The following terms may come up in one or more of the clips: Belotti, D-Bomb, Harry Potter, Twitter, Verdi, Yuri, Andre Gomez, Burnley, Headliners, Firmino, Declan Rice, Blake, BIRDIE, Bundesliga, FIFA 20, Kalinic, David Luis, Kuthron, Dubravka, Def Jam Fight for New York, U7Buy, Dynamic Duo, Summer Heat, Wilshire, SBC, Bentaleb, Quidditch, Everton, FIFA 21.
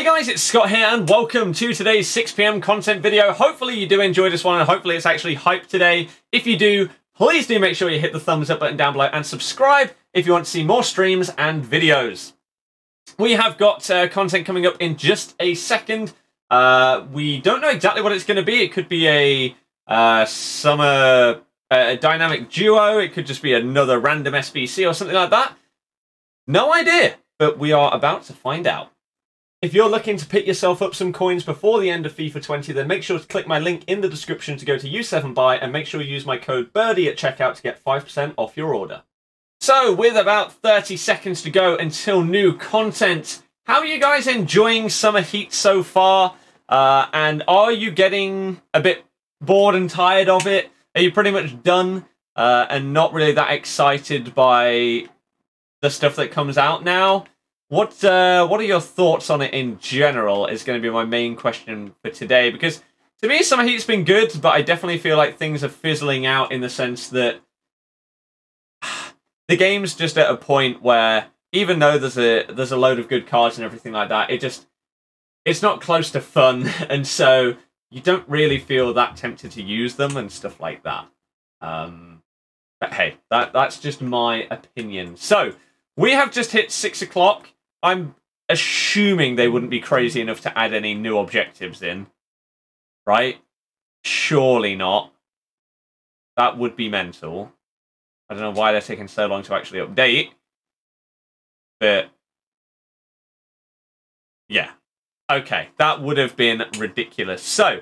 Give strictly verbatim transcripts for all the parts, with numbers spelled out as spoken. Hey guys, it's Scott here and welcome to today's six p m content video. Hopefully you do enjoy this one and hopefully it's actually hype today. If you do, please do make sure you hit the thumbs up button down below and subscribe if you want to see more streams and videos. We have got uh, content coming up in just a second. Uh, we don't know exactly what it's going to be. It could be a uh, summer uh, Dynamic Duo. It could just be another random S B C or something like that. No idea, but we are about to find out. If you're looking to pick yourself up some coins before the end of FIFA twenty, then make sure to click my link in the description to go to U seven Buy and make sure you use my code BIRDIE at checkout to get five percent off your order. So, with about thirty seconds to go until new content, how are you guys enjoying summer heat so far? Uh, and are you getting a bit bored and tired of it? Are you pretty much done uh, and not really that excited by the stuff that comes out now? What uh, what are your thoughts on it in general is going to be my main question for today, because to me summer heat's been good, but I definitely feel like things are fizzling out in the sense that the game's just at a point where even though there's a there's a load of good cards and everything like that, it just it's not close to fun, and so you don't really feel that tempted to use them and stuff like that. Um, but hey, that that's just my opinion. So we have just hit six o'clock. I'm assuming they wouldn't be crazy enough to add any new objectives in, right? Surely not. That would be mental. I don't know why they're taking so long to actually update. But, yeah. Okay, that would have been ridiculous. So,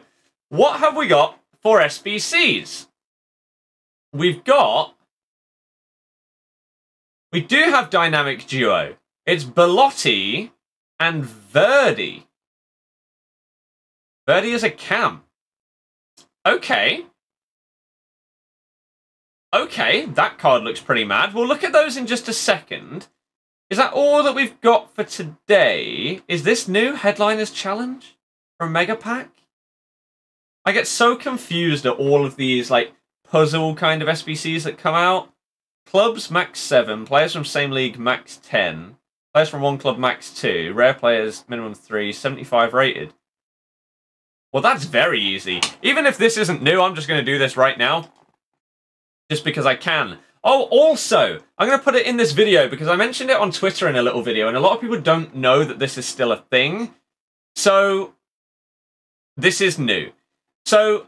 what have we got for S B Cs? We've got... We do have Dynamic Duo. It's Belotti and Verdi. Verdi is a cam. Okay. Okay, that card looks pretty mad. We'll look at those in just a second. Is that all that we've got for today? Is this new Headliners Challenge from Mega Pack? I get so confused at all of these like puzzle kind of S B Cs that come out. Clubs, max seven. Players from same league, max ten. Players from one club, max two. Rare players, minimum three. seventy-five rated. Well, that's very easy. Even if this isn't new, I'm just going to do this right now. Just because I can. Oh, also, I'm going to put it in this video because I mentioned it on Twitter in a little video, and a lot of people don't know that this is still a thing. So, this is new. So...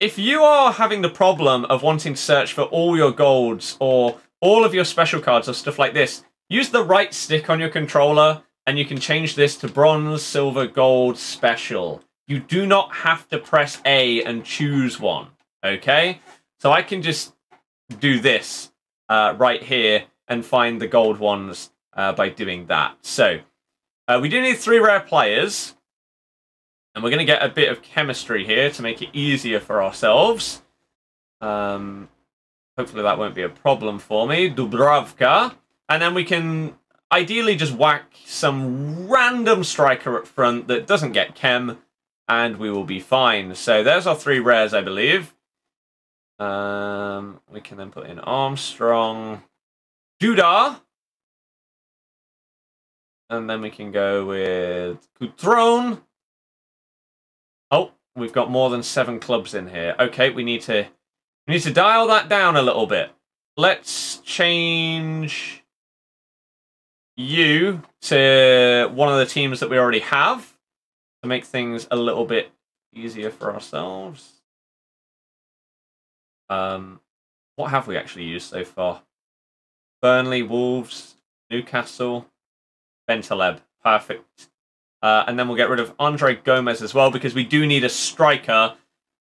If you are having the problem of wanting to search for all your golds or all of your special cards or stuff like this, use the right stick on your controller and you can change this to bronze, silver, gold, special. You do not have to press A and choose one, okay? So I can just do this uh, right here and find the gold ones uh, by doing that. So uh, we do need three rare players. And we're going to get a bit of chemistry here to make it easier for ourselves. Um, hopefully that won't be a problem for me. Dubravka. And then we can ideally just whack some random striker up front that doesn't get chem. And we will be fine. So there's our three rares, I believe. Um, we can then put in Armstrong. Judah. And then we can go with Kuthron. Oh, we've got more than seven clubs in here. Okay, we need to we need to dial that down a little bit. Let's change you to one of the teams that we already have to make things a little bit easier for ourselves. Um, what have we actually used so far? Burnley, Wolves, Newcastle, Bentaleb. Perfect. Uh, and then we'll get rid of Andre Gomez as well, because we do need a striker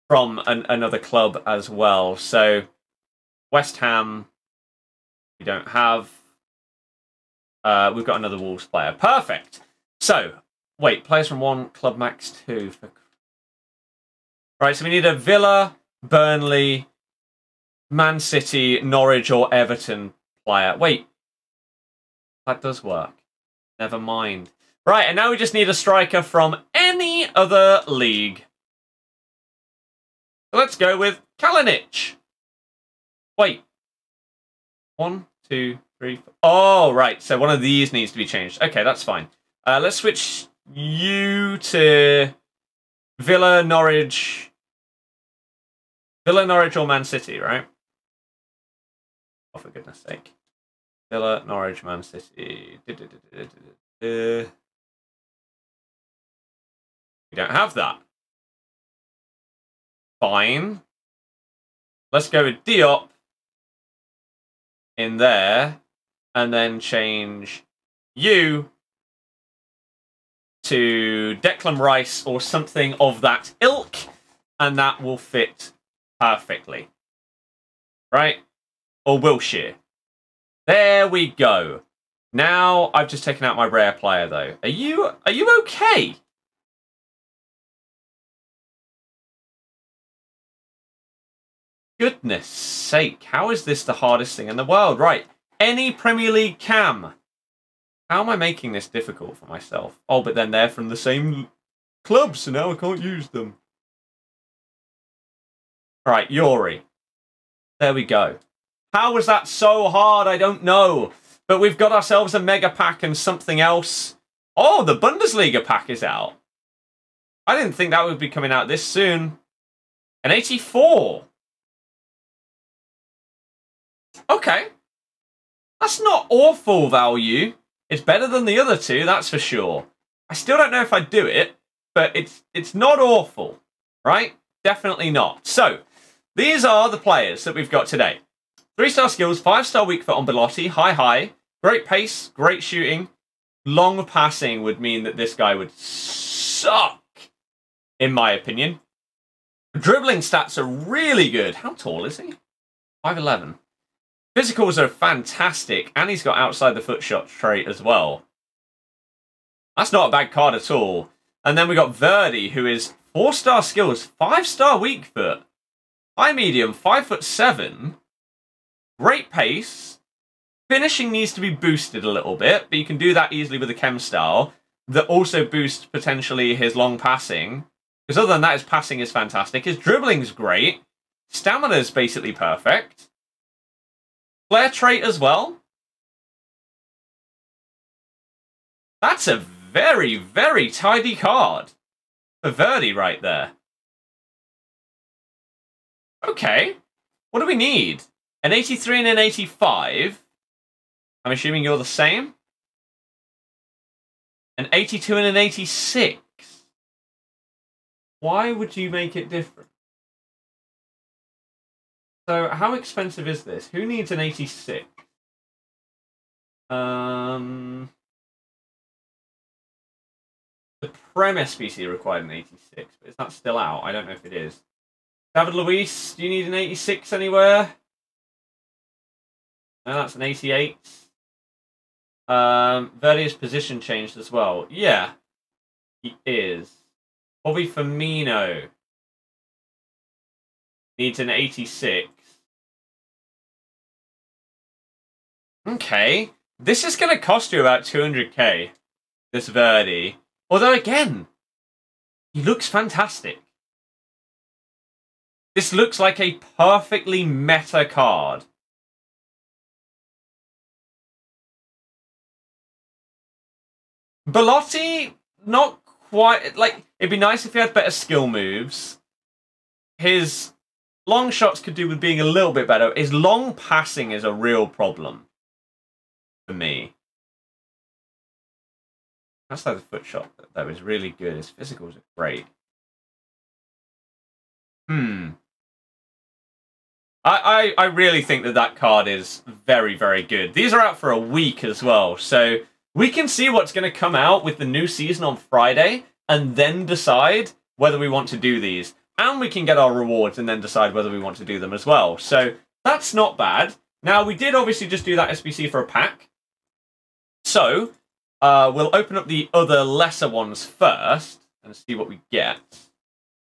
from an, another club as well. So, West Ham, we don't have. Uh, we've got another Wolves player. Perfect. So, wait, players from one club max two. For... Right, so we need a Villa, Burnley, Man City, Norwich or Everton player. Wait, that does work. Never mind. Right, and now we just need a striker from any other league. Let's go with Kalinic. Wait. One, two, three, four. Oh, right. So one of these needs to be changed. Okay, that's fine. Uh, let's switch you to Villa, Norwich, Villa, Norwich or Man City, right? Oh, for goodness sake. Villa, Norwich, Man City. We don't have that. Fine. Let's go with Diop in there and then change you to Declan Rice or something of that ilk, and that will fit perfectly. Right? Or Wilshire. There we go. Now I've just taken out my rare player though. Are you are you okay? Goodness sake, how is this the hardest thing in the world? Right, any Premier League cam. How am I making this difficult for myself? Oh, but then they're from the same club, so now I can't use them. All right, Yuri. There we go. How was that so hard? I don't know. But we've got ourselves a mega pack and something else. Oh, the Bundesliga pack is out. I didn't think that would be coming out this soon. An eighty-four. Okay, that's not awful value. It's better than the other two, that's for sure. I still don't know if I'd do it, but it's it's not awful, right? Definitely not. So, these are the players that we've got today. Three-star skills, five-star weak foot on Belotti, high-high, great pace, great shooting. Long passing would mean that this guy would suck, in my opinion. Dribbling stats are really good. How tall is he? five eleven. Physicals are fantastic, and he's got outside the foot shot trait as well. That's not a bad card at all. And then we got Verdi, who is four-star skills, five-star weak foot, high medium, five foot seven, great pace. Finishing needs to be boosted a little bit, but you can do that easily with a chem style that also boosts potentially his long passing. Because other than that, his passing is fantastic. His dribbling's great. Stamina's basically perfect. Flair trait as well. That's a very, very tidy card for Verdi right there. Okay. What do we need? An eighty-three and an eighty-five. I'm assuming you're the same. An eighty-two and an eighty-six. Why would you make it different? So, how expensive is this? Who needs an eighty-six? Um, the Prem S B C required an eighty-six, but is that still out? I don't know if it is. David Luis, do you need an eighty-six anywhere? No, that's an eighty-eight. Um, Verdi's position changed as well. Yeah, he is. Bobby Firmino needs an eighty-six. Okay, this is going to cost you about two hundred K, this Verdi. Although, again, he looks fantastic. This looks like a perfectly meta card. Belotti, not quite. Like, it'd be nice if he had better skill moves. His long shots could do with being a little bit better. His long passing is a real problem. For me, that's like the foot shot that, that was really good. His physicals are great. Hmm. I, I I really think that that card is very, very good. These are out for a week as well, so we can see what's going to come out with the new season on Friday, and then decide whether we want to do these, and we can get our rewards and then decide whether we want to do them as well. So that's not bad. Now we did obviously just do that S B C for a pack. So, uh, we'll open up the other lesser ones first and see what we get.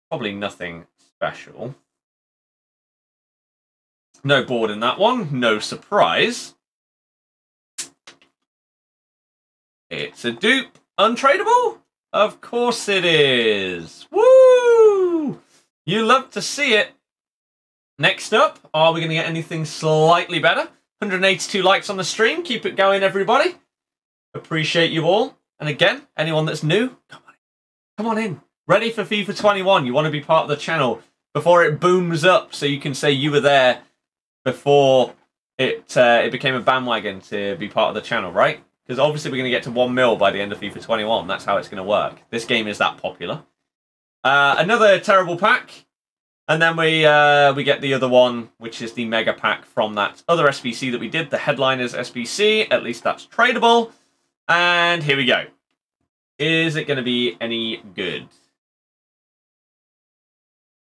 Probably nothing special. No board in that one. No surprise. It's a dupe. Untradeable? Of course it is. Woo! You love to see it. Next up, are we going to get anything slightly better? one hundred eighty-two likes on the stream. Keep it going, everybody. Appreciate you all. And again, anyone that's new, come on in. Come on in. Ready for FIFA twenty-one. You want to be part of the channel before it booms up so you can say you were there before it uh, it became a bandwagon to be part of the channel, right? Because obviously we're going to get to one mil by the end of FIFA twenty-one. That's how it's going to work. This game is that popular. Uh, another terrible pack. And then we uh, we get the other one, which is the mega pack from that other S B C that we did, the Headliners S B C. At least that's tradable. And here we go. Is it going to be any good?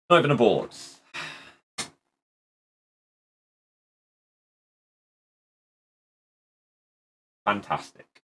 Not even a board. Fantastic.